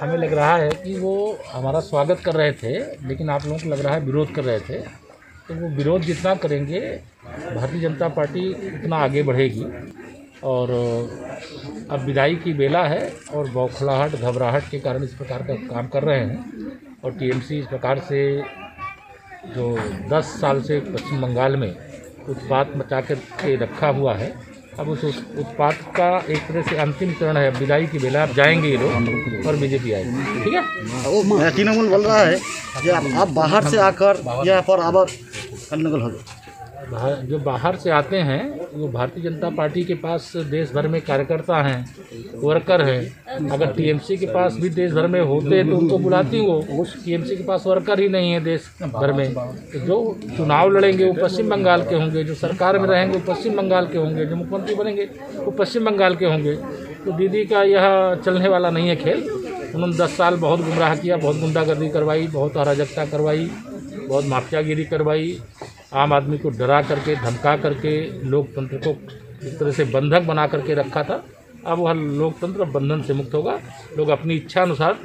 हमें लग रहा है कि वो हमारा स्वागत कर रहे थे, लेकिन आप लोगों को लग रहा है विरोध कर रहे थे। तो वो विरोध जितना करेंगे भारतीय जनता पार्टी उतना आगे बढ़ेगी। और अब विदाई की बेला है और बौखलाहट घबराहट के कारण इस प्रकार का काम कर रहे हैं। और टीएमसी इस प्रकार से जो 10 साल से पश्चिम बंगाल में उत्पात मचा के रखा हुआ है, अब उस उत्पात का एक तरह से अंतिम चरण है। विदाई की बेला आप जाएंगे ये लोग और बीजेपी आएगी, ठीक है। तृणमूल बोल रहा है कि आप बाहर से आकर यहाँ पर आवर अनुगल हो जाए। जो बाहर से आते हैं वो भारतीय जनता पार्टी के पास देश भर में कार्यकर्ता हैं, वर्कर हैं। अगर टीएमसी के पास भी देश भर में होते तो उनको बुलाती हो। टीएमसी के पास वर्कर ही नहीं है देश भर में। जो चुनाव लड़ेंगे वो पश्चिम बंगाल के होंगे, जो सरकार में रहेंगे वो पश्चिम बंगाल के होंगे, जो मुख्यमंत्री बनेंगे वो पश्चिम बंगाल के होंगे। तो दीदी का यह चलने वाला नहीं है खेल। उन्होंने 10 साल बहुत गुमराह किया, बहुत गुंडागर्दी करवाई, बहुत अराजकता करवाई, बहुत माफियागिरी करवाई, आम आदमी को डरा करके धमका करके लोकतंत्र को एक तरह से बंधक बना करके रखा था। अब वह लोकतंत्र बंधन से मुक्त होगा, लोग अपनी इच्छा अनुसार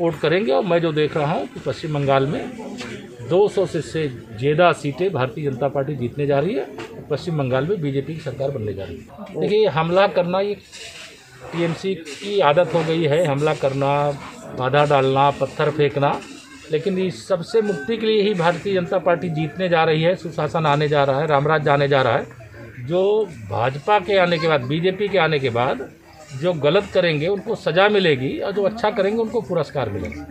वोट करेंगे। और मैं जो देख रहा हूँ कि पश्चिम बंगाल में 200 से ज़्यादा सीटें भारतीय जनता पार्टी जीतने जा रही है। पश्चिम बंगाल में बीजेपी की सरकार बनने जा रही है। देखिए, हमला करना ये टीएमसी की आदत हो गई है, हमला करना, बाधा डालना, पत्थर फेंकना। लेकिन इस सबसे मुक्ति के लिए ही भारतीय जनता पार्टी जीतने जा रही है, सुशासन आने जा रहा है, रामराज आने जा रहा है। जो भाजपा के आने के बाद, बीजेपी के आने के बाद जो गलत करेंगे उनको सज़ा मिलेगी और जो अच्छा करेंगे उनको पुरस्कार मिलेगा।